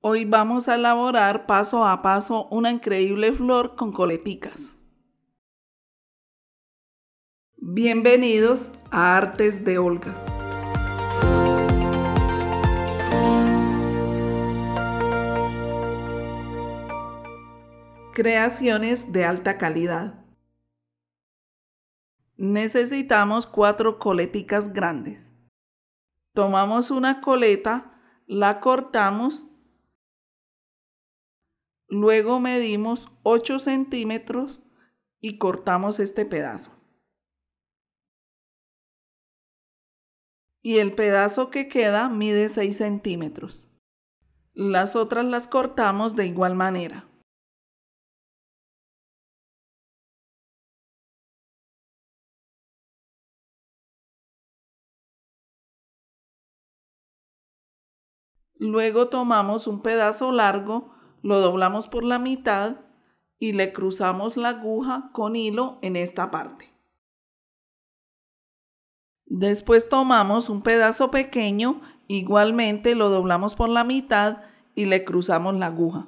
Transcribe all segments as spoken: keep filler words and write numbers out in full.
Hoy vamos a elaborar paso a paso una increíble flor con coleticas. Bienvenidos a Artes de Olga. Creaciones de alta calidad. Necesitamos cuatro coleticas grandes. Tomamos una coleta, la cortamos, luego medimos ocho centímetros y cortamos este pedazo. Y el pedazo que queda mide seis centímetros. Las otras las cortamos de igual manera. Luego tomamos un pedazo largo, lo doblamos por la mitad y le cruzamos la aguja con hilo en esta parte. Después tomamos un pedazo pequeño, igualmente lo doblamos por la mitad y le cruzamos la aguja.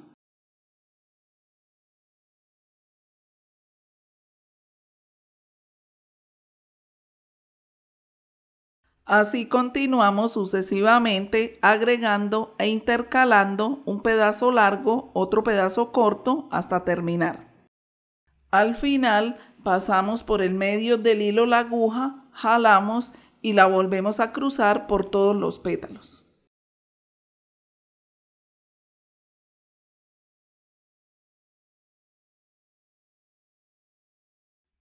Así continuamos sucesivamente agregando e intercalando un pedazo largo, otro pedazo corto hasta terminar. Al final pasamos por el medio del hilo la aguja, jalamos y la volvemos a cruzar por todos los pétalos.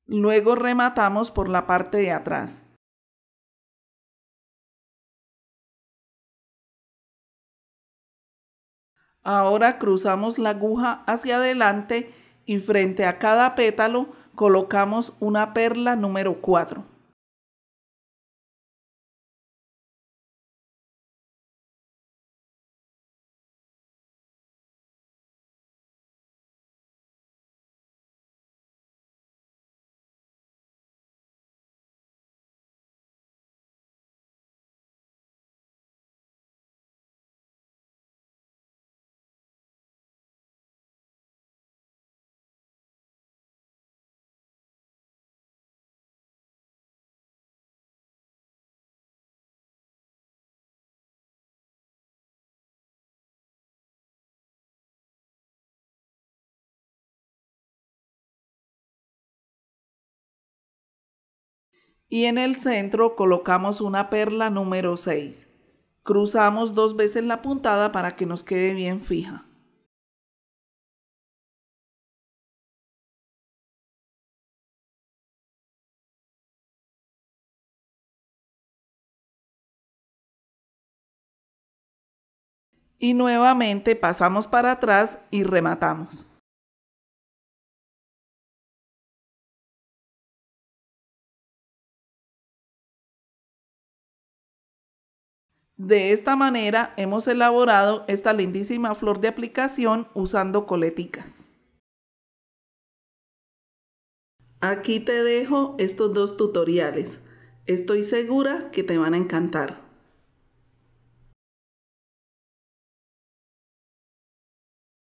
Luego rematamos por la parte de atrás. Ahora cruzamos la aguja hacia adelante y frente a cada pétalo colocamos una perla número cuatro. Y en el centro colocamos una perla número seis. Cruzamos dos veces la puntada para que nos quede bien fija. Y nuevamente pasamos para atrás y rematamos. De esta manera hemos elaborado esta lindísima flor de aplicación usando coleticas. Aquí te dejo estos dos tutoriales. Estoy segura que te van a encantar.